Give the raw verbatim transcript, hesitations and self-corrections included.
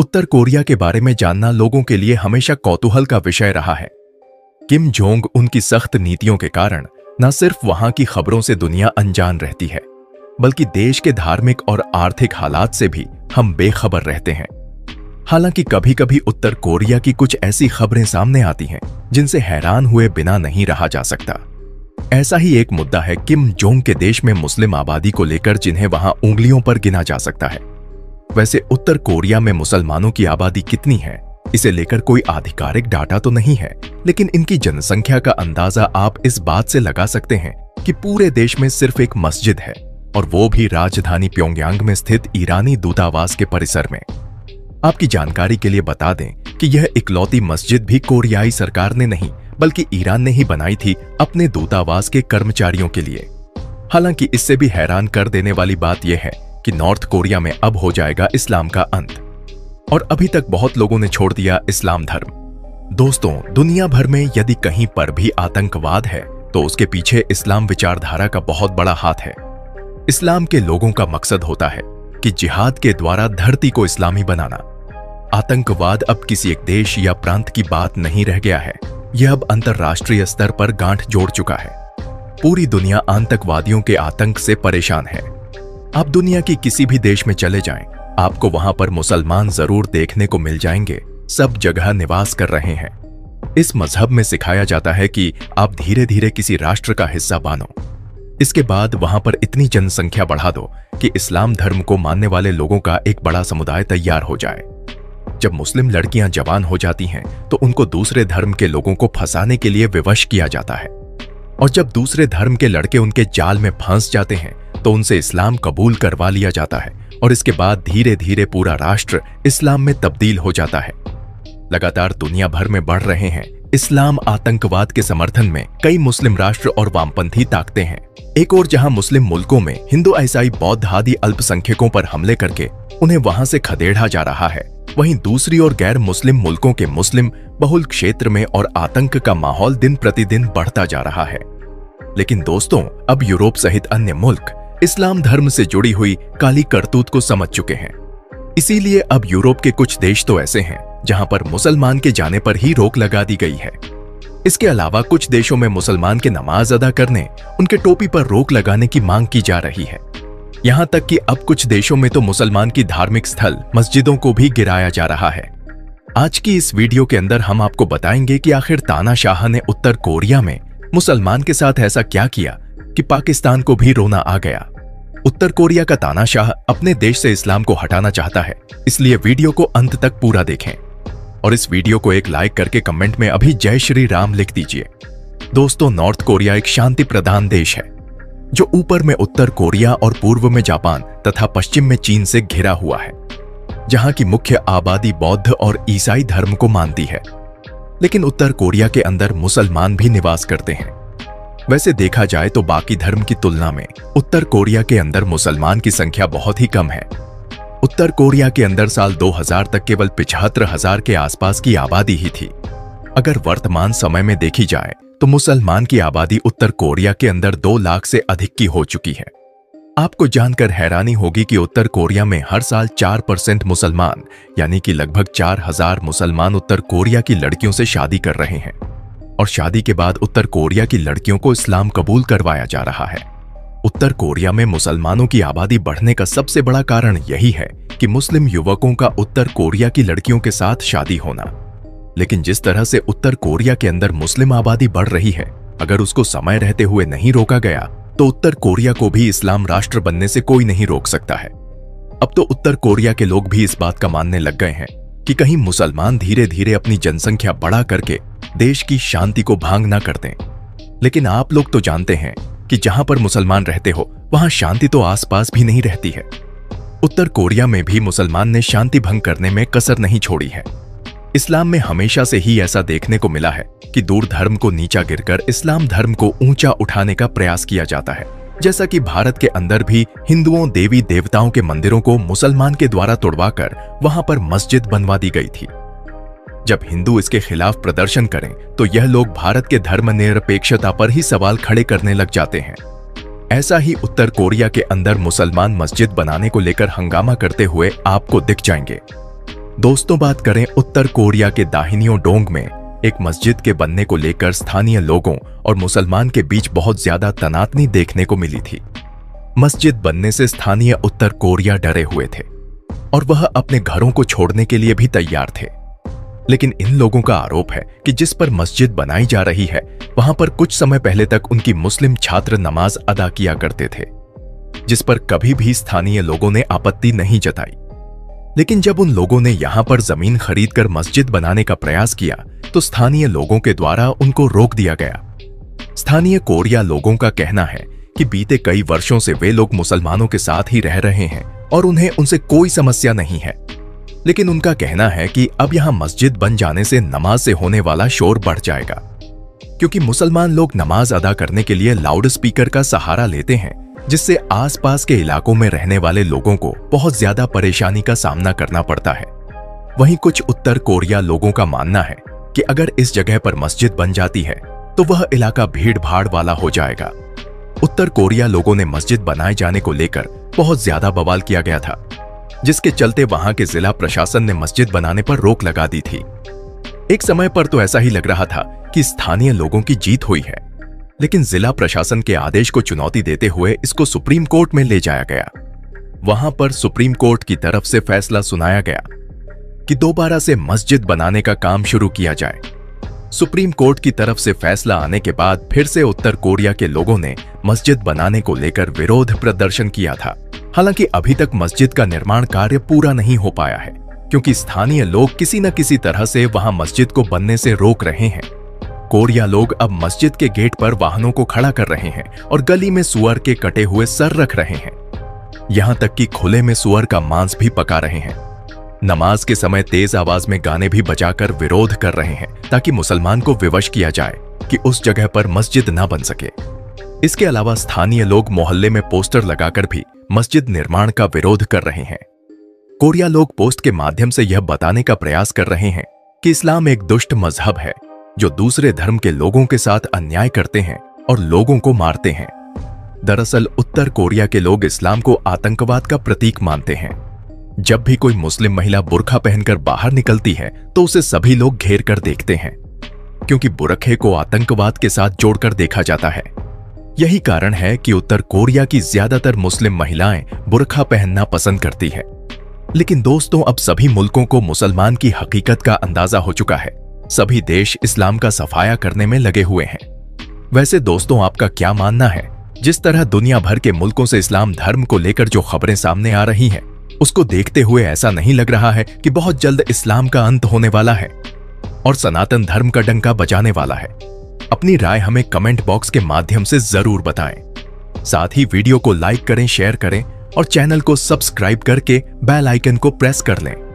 उत्तर Korea के बारे में जानना लोगों के लिए हमेशा कौतूहल का विषय रहा है। किम जोंग उनकी सख्त नीतियों के कारण न सिर्फ वहां की खबरों से दुनिया अनजान रहती है, बल्कि देश के धार्मिक और आर्थिक हालात से भी हम बेखबर रहते हैं। हालांकि कभी कभी उत्तर कोरिया की कुछ ऐसी खबरें सामने आती हैं जिनसे हैरान हुए बिना नहीं रहा जा सकता। ऐसा ही एक मुद्दा है किम जोंग के देश में मुस्लिम आबादी को लेकर, जिन्हें वहां उंगलियों पर गिना जा सकता है। वैसे उत्तर कोरिया में मुसलमानों की आबादी कितनी है, इसे लेकर कोई आधिकारिक डाटा तो नहीं है, लेकिन इनकी जनसंख्या का अंदाजा आप इस बात से लगा सकते हैं कि पूरे देश में सिर्फ एक मस्जिद है, और वो भी राजधानी प्योंगयांग में स्थित ईरानी दूतावास के परिसर में। आपकी जानकारी के लिए बता दें कि यह इकलौती मस्जिद भी कोरियाई सरकार ने नहीं, बल्कि ईरान ने ही बनाई थी, अपने दूतावास के कर्मचारियों के लिए। हालांकि इससे भी हैरान कर देने वाली बात यह है कि नॉर्थ कोरिया में अब हो जाएगा इस्लाम का अंत, और अभी तक बहुत लोगों ने छोड़ दिया इस्लाम धर्म। दोस्तों, दुनिया भर में यदि कहीं पर भी आतंकवाद है तो उसके पीछे इस्लाम विचारधारा का बहुत बड़ा हाथ है। इस्लाम के लोगों का मकसद होता है कि जिहाद के द्वारा धरती को इस्लामी बनाना। आतंकवाद अब किसी एक देश या प्रांत की बात नहीं रह गया है, यह अब अंतर्राष्ट्रीय स्तर पर गांठ जोड़ चुका है। पूरी दुनिया आतंकवादियों के आतंक से परेशान है। आप दुनिया के किसी भी देश में चले जाएं, आपको वहां पर मुसलमान जरूर देखने को मिल जाएंगे, सब जगह निवास कर रहे हैं। इस मजहब में सिखाया जाता है कि आप धीरे धीरे किसी राष्ट्र का हिस्सा बनो, इसके बाद वहां पर इतनी जनसंख्या बढ़ा दो कि इस्लाम धर्म को मानने वाले लोगों का एक बड़ा समुदाय तैयार हो जाए। जब मुस्लिम लड़कियां जवान हो जाती हैं तो उनको दूसरे धर्म के लोगों को फंसाने के लिए विवश किया जाता है, और जब दूसरे धर्म के लड़के उनके जाल में फंस जाते हैं तो उनसे इस्लाम कबूल करवा लिया जाता है, और इसके बाद धीरे धीरे पूरा राष्ट्र इस्लाम में तब्दील हो जाता है। लगातार दुनिया भर में बढ़ रहे हैं इस्लाम आतंकवाद के समर्थन में कई मुस्लिम राष्ट्र और वामपंथी ताकतें हैं। एक और जहां मुस्लिम मुल्कों में हिंदू, ईसाई, बौद्ध आदि अल्पसंख्यकों पर हमले करके उन्हें वहां से खदेड़ा जा रहा है, वहीं दूसरी ओर गैर मुस्लिम मुल्कों के मुस्लिम बहुल क्षेत्र में और आतंक का माहौल दिन प्रतिदिन बढ़ता जा रहा है। लेकिन दोस्तों, अब यूरोप सहित अन्य मुल्क इस्लाम धर्म से जुड़ी हुई काली करतूत को समझ चुके हैं। इसीलिए अब यूरोप के कुछ देश तो ऐसे हैं जहां पर मुसलमान के जाने पर ही रोक लगा दी गई है। इसके अलावा कुछ देशों में मुसलमान के नमाज अदा करने, उनके टोपी पर रोक लगाने की मांग की जा रही है। यहां तक कि अब कुछ देशों में तो मुसलमान की धार्मिक स्थल मस्जिदों को भी गिराया जा रहा है। आज की इस वीडियो के अंदर हम आपको बताएंगे कि आखिर तानाशाह ने उत्तर कोरिया में मुसलमान के साथ ऐसा क्या किया कि पाकिस्तान को भी रोना आ गया। उत्तर कोरिया का तानाशाह अपने देश से इस्लाम को हटाना चाहता है, इसलिए वीडियो को अंत तक पूरा देखें, और इस वीडियो को एक लाइक करके कमेंट में अभी जय श्री राम लिख दीजिए। दोस्तों, नॉर्थ कोरिया एक शांति प्रधान देश है जो ऊपर में उत्तर कोरिया और पूर्व में जापान तथा पश्चिम में चीन से घिरा हुआ है, जहां की मुख्य आबादी बौद्ध और ईसाई धर्म को मानती है। लेकिन उत्तर कोरिया के अंदर मुसलमान भी निवास करते हैं। वैसे देखा जाए तो बाकी धर्म की तुलना में उत्तर कोरिया के अंदर मुसलमान की संख्या बहुत ही कम है। उत्तर कोरिया के अंदर साल दो हज़ार तक केवल पिछहत्तर हजार के आसपास की आबादी ही थी। अगर वर्तमान समय में देखी जाए तो मुसलमान की आबादी उत्तर कोरिया के अंदर दो लाख से अधिक की हो चुकी है। आपको जानकर हैरानी होगी कि उत्तर कोरिया में हर साल चार परसेंट मुसलमान, यानी कि लगभग चार हजार मुसलमान उत्तर कोरिया की लड़कियों से शादी कर रहे हैं, और शादी के बाद उत्तर कोरिया की लड़कियों को इस्लाम कबूल करवाया जा रहा है। उत्तर कोरिया में मुसलमानों की आबादी बढ़ने का सबसे बड़ा कारण यही है कि मुस्लिम युवकों का उत्तर कोरिया की लड़कियों के साथ शादी होना। लेकिन जिस तरह से उत्तर कोरिया के अंदर मुस्लिम आबादी बढ़ रही है, अगर उसको समय रहते हुए नहीं रोका गया तो उत्तर कोरिया को भी इस्लाम राष्ट्र बनने से कोई नहीं रोक सकता है। अब तो उत्तर कोरिया के लोग भी इस बात का मानने लग गए हैं कि कहीं मुसलमान धीरे धीरे अपनी जनसंख्या बढ़ा करके देश की शांति को भांग ना कर दें। लेकिन आप लोग तो जानते हैं कि जहां पर मुसलमान रहते हो वहां शांति तो आसपास भी नहीं रहती है। उत्तर कोरिया में भी मुसलमान ने शांति भंग करने में कसर नहीं छोड़ी है। इस्लाम में हमेशा से ही ऐसा देखने को मिला है कि दूर धर्म को नीचा गिरकर इस्लाम धर्म को ऊंचा उठाने का प्रयास किया जाता है, जैसा कि भारत के अंदर भी हिंदुओं देवी देवताओं के मंदिरों को मुसलमान के द्वारा तोड़वाकर वहां पर मस्जिद बनवा दी गई थी। जब हिंदू इसके खिलाफ प्रदर्शन करें तो यह लोग भारत के धर्मनिरपेक्षता पर ही सवाल खड़े करने लग जाते हैं। ऐसा ही उत्तर कोरिया के अंदर मुसलमान मस्जिद बनाने को लेकर हंगामा करते हुए आपको दिख जाएंगे। दोस्तों, बात करें उत्तर कोरिया के दाहिनियों डोंग में एक मस्जिद के बनने को लेकर स्थानीय लोगों और मुसलमान के बीच बहुत ज्यादा तनातनी देखने को मिली थी। मस्जिद बनने से स्थानीय उत्तर कोरिया डरे हुए थे और वह अपने घरों को छोड़ने के लिए भी तैयार थे, लेकिन इन लोगों का आरोप है कि जिस पर मस्जिद बनाई जा रही है वहां पर कुछ समय पहले तक उनकी मुस्लिम छात्र नमाज अदा किया करते थे, जिस पर कभी भी स्थानीय लोगों ने आपत्ति नहीं जताई। लेकिन जब उन लोगों ने यहां पर जमीन खरीदकर मस्जिद बनाने का प्रयास किया तो स्थानीय लोगों के द्वारा उनको रोक दिया गया। स्थानीय कोरिया लोगों का कहना है कि बीते कई वर्षों से वे लोग मुसलमानों के साथ ही रह रहे हैं और उन्हें उनसे कोई समस्या नहीं है, लेकिन उनका कहना है कि अब यहां मस्जिद बन जाने से नमाज से होने वाला शोर बढ़ जाएगा, क्योंकि मुसलमान लोग नमाज अदा करने के लिए लाउड स्पीकर का सहारा लेते हैं, जिससे आसपास के इलाकों में रहने वाले लोगों को बहुत ज्यादा परेशानी का सामना करना पड़ता है। वहीं कुछ उत्तर कोरिया लोगों का मानना है कि अगर इस जगह पर मस्जिद बन जाती है तो वह इलाका भीड़भाड़ वाला हो जाएगा। उत्तर कोरिया लोगों ने मस्जिद बनाए जाने को लेकर बहुत ज्यादा बवाल किया गया था, जिसके चलते वहां के जिला प्रशासन ने मस्जिद बनाने पर रोक लगा दी थी। एक समय पर तो ऐसा ही लग रहा था कि स्थानीय लोगों की जीत हुई है, लेकिन जिला प्रशासन के आदेश को चुनौती देते हुए इसको सुप्रीम कोर्ट में ले जाया गया। वहां पर सुप्रीम कोर्ट की तरफ से फैसला सुनाया गया कि दोबारा से मस्जिद बनाने का काम शुरू किया जाए। सुप्रीम कोर्ट की तरफ से फैसला आने के बाद फिर से उत्तर कोरिया के लोगों ने मस्जिद बनाने को लेकर विरोध प्रदर्शन किया था। हालांकि अभी तक मस्जिद का निर्माण कार्य पूरा नहीं हो पाया है, क्योंकि स्थानीय लोग किसी न किसी तरह से वहां मस्जिद को बनने से रोक रहे हैं। कोरिया लोग अब मस्जिद के गेट पर वाहनों को खड़ा कर रहे हैं और गली में सुअर के कटे हुए सर रख रहे हैं, यहां तक कि खुले में सुअर का मांस भी पका रहे हैं। नमाज के समय तेज आवाज में गाने भी बजाकर विरोध कर रहे हैं ताकि मुसलमान को विवश किया जाए कि उस जगह पर मस्जिद ना बन सके। इसके अलावा स्थानीय लोग मोहल्ले में पोस्टर लगाकर भी मस्जिद निर्माण का विरोध कर रहे हैं। कोरिया लोग पोस्ट के माध्यम से यह बताने का प्रयास कर रहे हैं कि इस्लाम एक दुष्ट मजहब है जो दूसरे धर्म के लोगों के साथ अन्याय करते हैं और लोगों को मारते हैं। दरअसल उत्तर कोरिया के लोग इस्लाम को आतंकवाद का प्रतीक मानते हैं। जब भी कोई मुस्लिम महिला बुर्का पहनकर बाहर निकलती है तो उसे सभी लोग घेर कर देखते हैं, क्योंकि बुर्के को आतंकवाद के साथ जोड़कर देखा जाता है। यही कारण है कि उत्तर कोरिया की ज्यादातर मुस्लिम महिलाएं बुर्का पहनना पसंद करती है। लेकिन दोस्तों, अब सभी मुल्कों को मुसलमान की हकीकत का अंदाजा हो चुका है। सभी देश इस्लाम का सफाया करने में लगे हुए हैं। वैसे दोस्तों, आपका क्या मानना है? जिस तरह दुनिया भर के मुल्कों से इस्लाम धर्म को लेकर जो खबरें सामने आ रही हैं, उसको देखते हुए ऐसा नहीं लग रहा है कि बहुत जल्द इस्लाम का अंत होने वाला है और सनातन धर्म का डंका बजाने वाला है। अपनी राय हमें कमेंट बॉक्स के माध्यम से जरूर बताएं। साथ ही वीडियो को लाइक करें, शेयर करें और चैनल को सब्सक्राइब करके बेल आइकन को प्रेस कर लें।